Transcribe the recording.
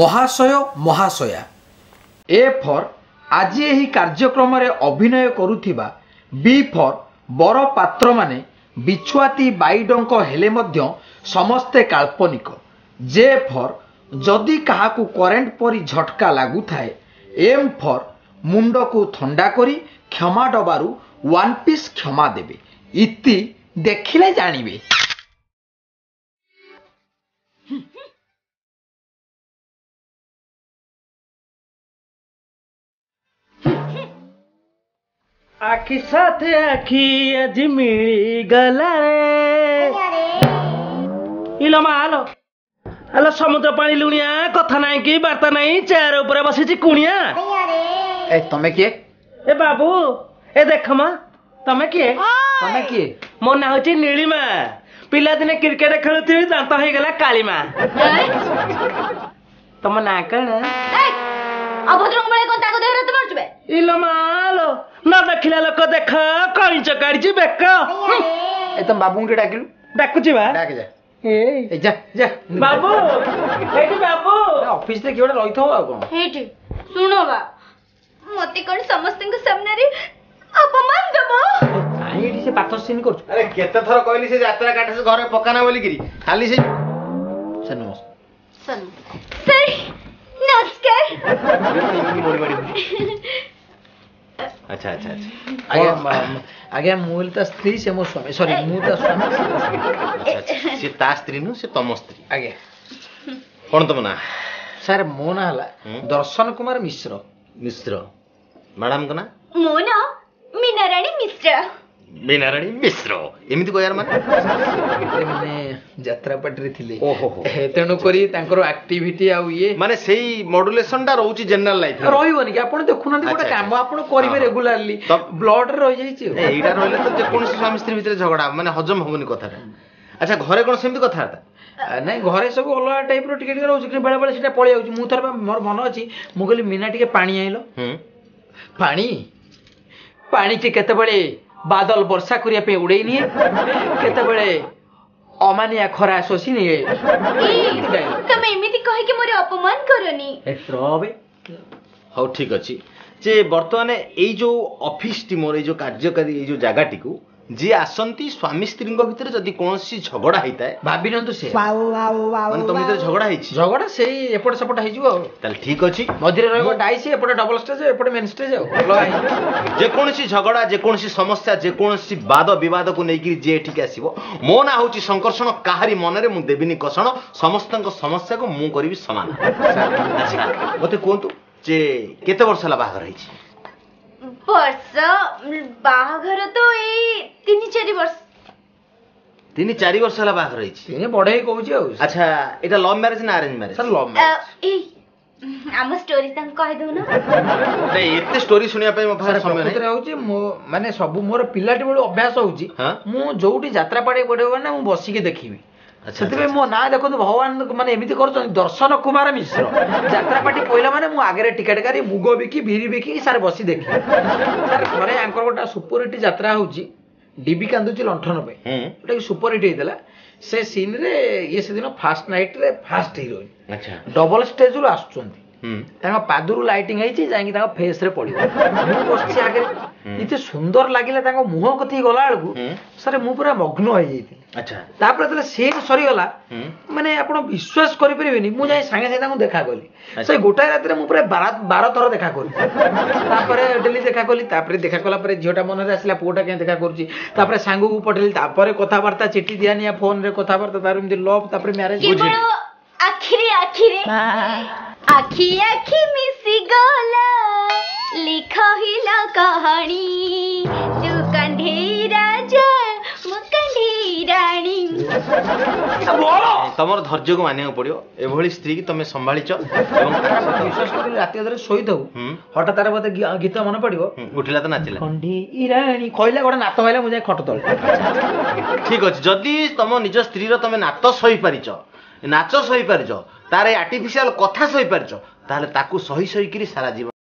মহাশয় মহাশয়া। A for আজি এই কার্যক্রমে অভিনয় করুথিবা। বি ফর বড় পাত্র মানে বিছুয়াতি বাইডঙ্ক হেলে মধ্য সমস্তে কাল্পনিক। জে ফর যদি কাহাকু করেন্ট পরি ঝটকা লাগু থাকে। এম ফর মুন্ডকু থন্ডা করি ক্ষমা ডবারু ওয়ান পিস ক্ষমা দেবে। ইতি দেখিলে জানিবে। आखी साथ आखी आज मिली गला रे। इलमा आलो आलो समुद्र पानी लुणिया कथा नहीं कि वार्ता नहीं चेयर ऊपर बसी कुणिया। ए तमे किए? ए बाबू ए देख माँ तमे किए? तमे किए? मो ना होची नीलिमा पिला दिने क्रिकेट खेलुथि दांत हो गेला कालीमा। तम ना कण अभद्र बळे को ताको देख रत मारछबे। इलमा आलो ना देखिला लोक देख कई चकाड़ी बेक। ए त बाबू के डाकिलु डाकुची बा डाके जा। ए जा जा बाबू एठी बाबू ऑफिस रे केवडा रहिथो आ कोन एठी सुनो बा मोती कोन समस्त के सामने रे अपमान देबो। आई एठी से पाथर सीन करछ। अरे केते थर कहली से यात्रा काटे से घर पकाना बोली गिरी खाली से सनु सनु सर नमस्कार। अच्छा अच्छा अच्छा आगे मूल ता स्त्री से मो स्वामी सॉरी मु ता स्वामी से ता स्त्री नु से तम स्त्री आगे कोन तम ना सर मो ना हला दर्शन कुमार मिश्र। मिश्र मैडम को ना मो ना मीनाराणी मिश्र। मीनाराणी मिश्र एमिति को यार माने माने यात्रा पटरी थिले तेनु करी तांकर एक्टिविटी आ ये माने सेही मॉड्यूलेशन ता रहउची जनरल लाइफ रहइबोनी कि आपण देखु नथि गोटा काम आपण करिवे रेगुलरली ब्लड रे रहि जाईची एटा रहले त जे कोन स्वामी स्त्री भितर झगडा माने हजम होबोनी कथा। अच्छा घरे कोन सेमि कथा नै घरे सब अलवा टाइप रो टिके रहउची कि बेले बेले सेटा पळि आउची। मु थर मोर मन अछि मु कहली मीना टिके पानी आइलो। पानी पानी के केते बेले बादल वर्षा करिया पे उड़े नहीं केते बेले अमानिया खरा सोसी नहीं तमे एमिति कहि के मोरे अपमान करनी ए रबे हो ठीक अछि जे वर्तमान एई जो ऑफिस टी मोरे जो कार्यकारी एई जो जागा टिकु जी आसंती स्वामी स्त्री को भीतर जदी कोनसी झगडा हैता भाबी न तो से मन तुम भीतर झगडा हैछि झगडा सेई एपट सपट है जिवो तल ठीक अछि मधीरे रहबो डाइस एपट डबल स्टेज एपट मेन स्टेज जे कोनसी झगडा जे कोनसी समस्या जे कोनसी वाद विवाद को नेकी जे ठीक आसीबो मो ना होछि संकर्षण काहारी मन रे मु देबिनी कसण समस्तन को समस्या को मु करबी समाधान। अच्छा मते कोंतु जे केते वर्ष ला बाहर हैछि वर्ष बाहर तो ए 3-4 वर्ष होला बाहर रहिछि ए बढै कहू छी। अच्छा एटा लव मैरिज ना arrange marriage? Sir love marriage. ए हम स्टोरी तंग कहि दउ ना नै एते स्टोरी सुनिया पे मोर समय नै रहउ छी माने सब मोर पिलाटी बड अभ्यास होउ छी मु जोटी यात्रा पाडे बडे ना मु बसी के देखिबी। अच्छा सेते मो ना देखो भगवान माने एमिति करछन दर्शन कुमार मिश्र यात्रा पार्टी पहिला माने मो आगे रे टिकट करी मुगो बिकी भीरी बिकी सारे बसी देखि सर घरे आंकर गोटा सुपरहिट यात्रा होउची डीबी कांदुची लंठन पे ओटा की सुपरहिट हेतला से सीन रे ये से दिन फर्स्ट नाइट रे फर्स्ट हीरोइन। अच्छा डबल स्टेज रु आछुचंती ताका पादुरु लाइटिंग आइची जाई ताका फेस रे पडियो मु बसची आगे इते सुंदर लागिले ताका मुह कथि गला अलगु सर मु पूरा मग्न होई जैति। अच्छा तापर तले सेन सरी गला माने आपण विश्वास करि परिबेनी मु जाई संगे संगे ताको देखा गली से गोटा रात रे मु पूरा 12 थरा देखा गली तापर डेली देखा गली तापर देखा कला पर झोटा मन रे आसीला पोटा के देखा करची तापर सांगु को पठेली तापर कथा वार्ता चिट्ठी दियानिया फोन रे कथा वार्ता तार इम लव तापर मैरिज बुझी आखिरी आखिरी आखी आखी मिसी गला लिखहिला कहानी तू कंढे राजा मु कंढे रानी बोलो तमर धैर्य को मानियो पड़ियो ए भली स्त्री की तमे संभालिचो एवं विश्वास करू रात आदरे सोई दउ हटा तारे बते गीत मन पड़ियो उठिला त नाचिला कंढे रानी कहला गोडा नात होइला मु जाय खट तळे। ठीक अछि जदी तम निज स्त्री रो तमे नात सोई परिचो नाच सही पारज तार आर्टिफिशियल कथा सही पारज ताले ताकु सही सही करी सारा जीवन